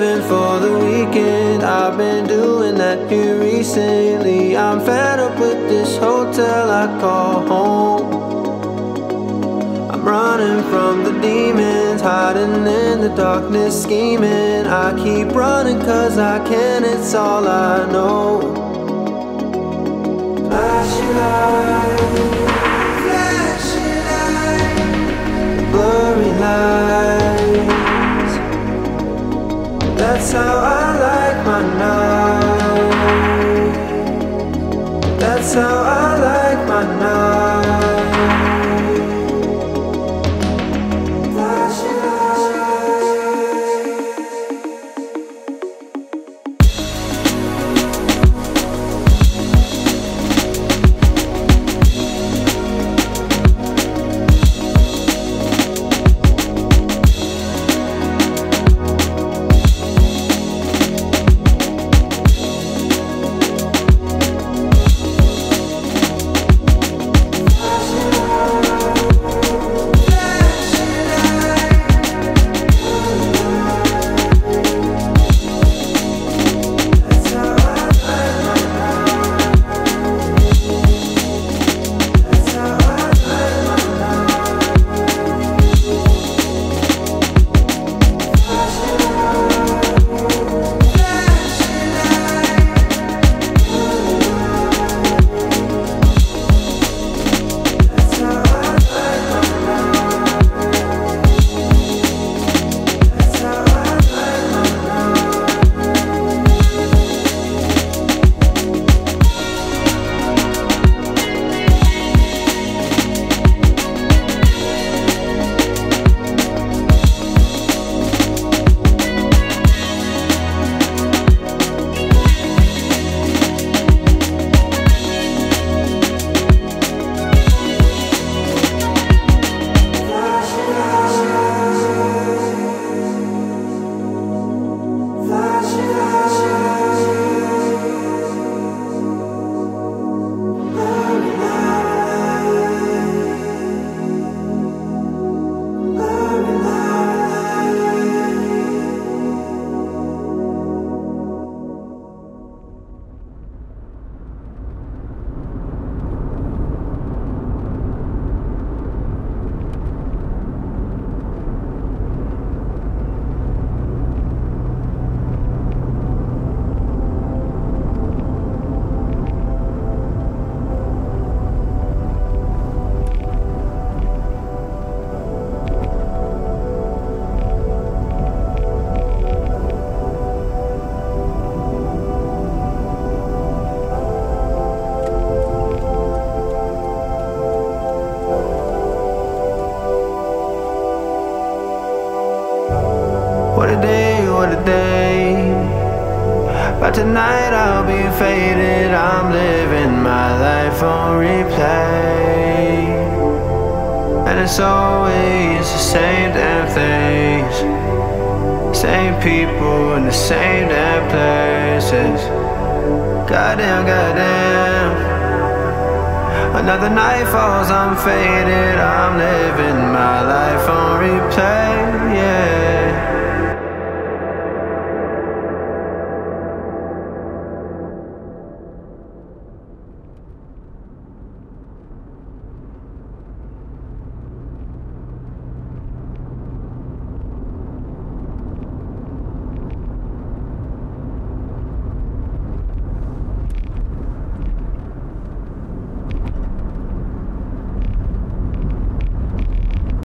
living for the weekend. I've been doing that here recently. I'm fed up with this hotel I call home. I'm running from the demons, hiding in the darkness, scheming. I keep running cause I can, it's all I know. Flashing light, the blurry lights. That's how I like my night. That's how I like my night. Flashing tonight I'll be faded. I'm living my life on replay, and it's always the same damn things, same people in the same damn places. Goddamn, goddamn. Another night falls, I'm faded. I'm living my life on